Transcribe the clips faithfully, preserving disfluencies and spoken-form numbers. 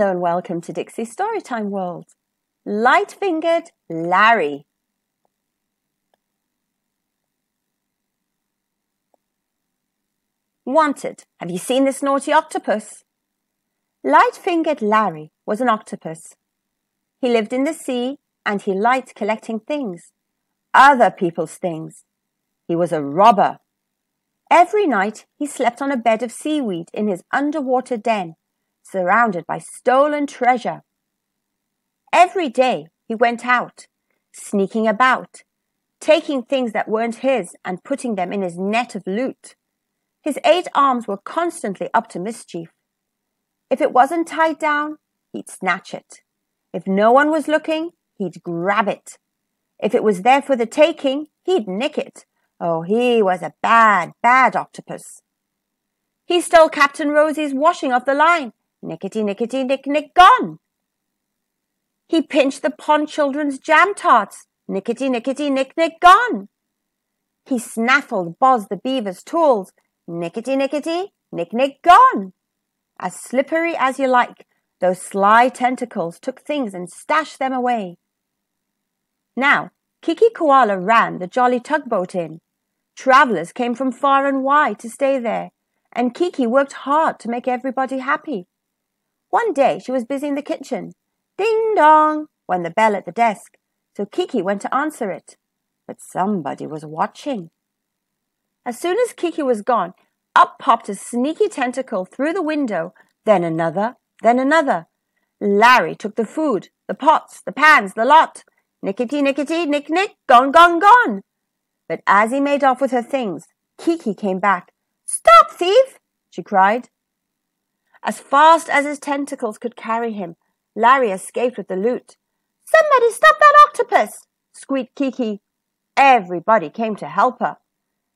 Hello and welcome to Dixy's Storytime World. Light-Fingered Larry. Wanted. Have you seen this naughty octopus? Light-Fingered Larry was an octopus. He lived in the sea and he liked collecting things, other people's things. He was a robber. Every night he slept on a bed of seaweed in his underwater den, surrounded by stolen treasure. Every day he went out, sneaking about, taking things that weren't his and putting them in his net of loot. His eight arms were constantly up to mischief. If it wasn't tied down, he'd snatch it. If no one was looking, he'd grab it. If it was there for the taking, he'd nick it. Oh, he was a bad, bad octopus. He stole Captain Rosie's washing off the line. Nickety, nickety, nick, nick, gone. He pinched the pond children's jam tarts. Nickety, nickety, nick, nick, gone. He snaffled Boz the Beaver's tools. Nickety, nickety, nick, nick, gone. As slippery as you like, those sly tentacles took things and stashed them away. Now, Kiki Koala ran the jolly tugboat in. Travellers came from far and wide to stay there, and Kiki worked hard to make everybody happy. One day she was busy in the kitchen. Ding dong, went the bell at the desk, so Kiki went to answer it. But somebody was watching. As soon as Kiki was gone, up popped a sneaky tentacle through the window, then another, then another. Larry took the food, the pots, the pans, the lot. Nickety, nickety, nick, nick, gone, gone, gone. But as he made off with her things, Kiki came back. "Stop, thief!" she cried. As fast as his tentacles could carry him, Larry escaped with the loot. "Somebody stop that octopus!" squeaked Kiki. Everybody came to help her.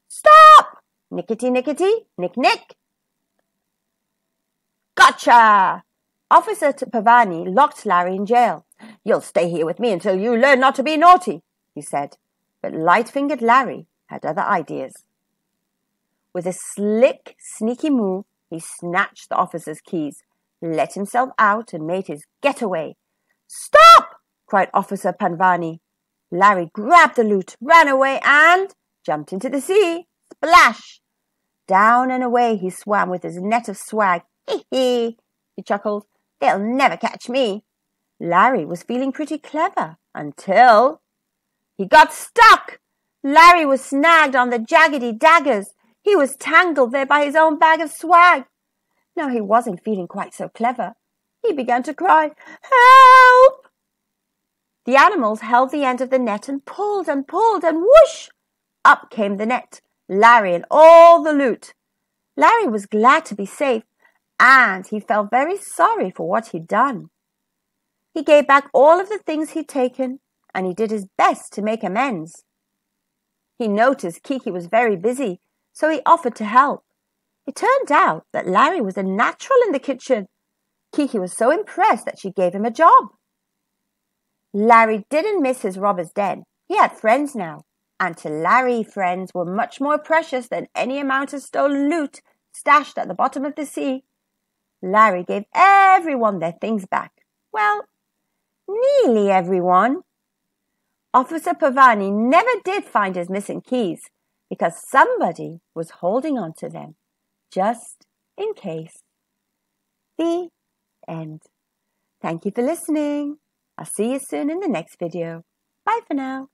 "Stop! Nickety, nickety, nick, nick!" "Gotcha!" Officer Pavani locked Larry in jail. "You'll stay here with me until you learn not to be naughty," he said. But Light-Fingered Larry had other ideas. With a slick, sneaky move, he snatched the officer's keys, let himself out and made his getaway. "Stop!" cried Officer Pavani. Larry grabbed the loot, ran away and jumped into the sea. Splash! Down and away he swam with his net of swag. "Hee hee," he chuckled. "They'll never catch me." Larry was feeling pretty clever until he got stuck. Larry was snagged on the jaggedy daggers. He was tangled there by his own bag of swag. Now he wasn't feeling quite so clever. He began to cry, "Help!" The animals held the end of the net and pulled and pulled and whoosh! Up came the net, Larry and all the loot. Larry was glad to be safe and he felt very sorry for what he'd done. He gave back all of the things he'd taken and he did his best to make amends. He noticed Kiki was very busy, so he offered to help. It turned out that Larry was a natural in the kitchen. Kiki was so impressed that she gave him a job. Larry didn't miss his robber's den. He had friends now, and to Larry, friends were much more precious than any amount of stolen loot stashed at the bottom of the sea. Larry gave everyone their things back. Well, nearly everyone. Officer Pavani never did find his missing keys, because somebody was holding on to them, just in case. The end. Thank you for listening. I'll see you soon in the next video. Bye for now.